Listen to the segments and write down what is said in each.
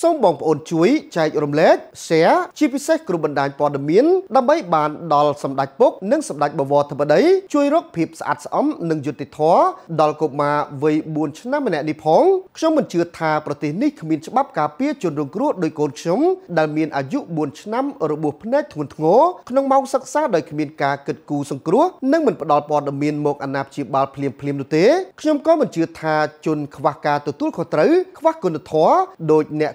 ส่งบองปอนช่วยใจอรมเล็กเสียชีพิเศษกลุ่มบรรดาปอดมินดับใบบานดอลสำดักปุ๊กนึ่งสำดักบวรธรรมดายช่วยรกผิบสะอาดสะอ้อมหนึ่งยุติท้อดอลกบมาไว้บุญชนะแม่ดิพงช่วงมันเชื่อทาประตินิขมินฉบับกาเปียจนดวงกรุโดยโกนชมดามินอายุบุญชนะระบุพเนตรหุ่นงอขนมเมาสักซาโดยขมินกาเกิดกูสังกรุนึ่งมันดอลปอดมินหมกอนาบจีบาลเพลียมดูเตะช่วงก็มันเชื่อทาจนขวักกาตัวตุ้นขอตรือขวักกนท้อโดยเนี่ย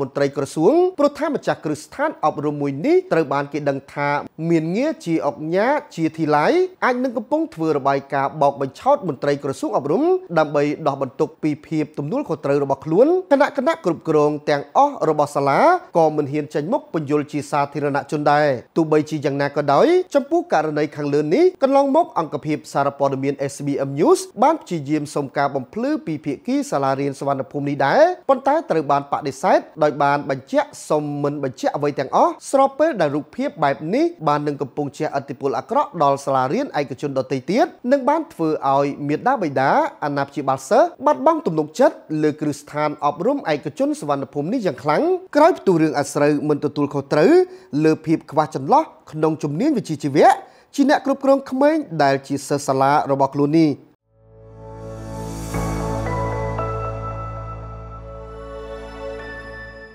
มนตรีกระทรวงประธานมาจากกฤษฐานอบรมมวยนี้ตระบานกิดังทาเมียนเงี้ยจีออกญาจีทีไหลอันนึงกระป้องเทวระบายกาบอกบรรชดมนตรีกระทรวงอบรมดำใบดอกบรรทุกปีเพียบตุ่มนุ่นคนตรีระบกล้วนคณะกรุบกรองแต่งอ้อระบสลากองมันเฮียนใจมกปัญญลจีสาธิรณะจนได้ตุใบจีอย่างนากระดอยจำปูการในขังเลือนนี้กันลองมกอังกภิบสารปอนเมียน SBM News บ้านจีเยี่ยมสมการบำพลื้อปีเพียกี้สาราเรียนสวรรณภูมินี้ได้ปัญไตตระบานปฏิเสธโดยบานบัญชีสมมันบัญชีเอาไว้แต่งอ้อสอบเปิดได้รูปเพียบแบบนี้บานหนึ่งกับปงเชียอัติปุลอักรดอลสลาเรียนไอกระชนดอติเตียนหนึ่งบ้านฝือเอาเมียดาใบดาอันนับจีบาเซบัดบ้องตุ่มนกชัดเลือกฤษฐานอบรมไอกระชนสวรรณภูมินี้อย่างครั้งกลายประตูเรื่องอัศรัยมันตัวตุลเขาตรือเลือกเพียบขวาจันล้อขนมจุ่มเนียนวิจิจิเวะจีเนะกรุบกรองขมิ้นได้จีเซสลาระบอกลูนี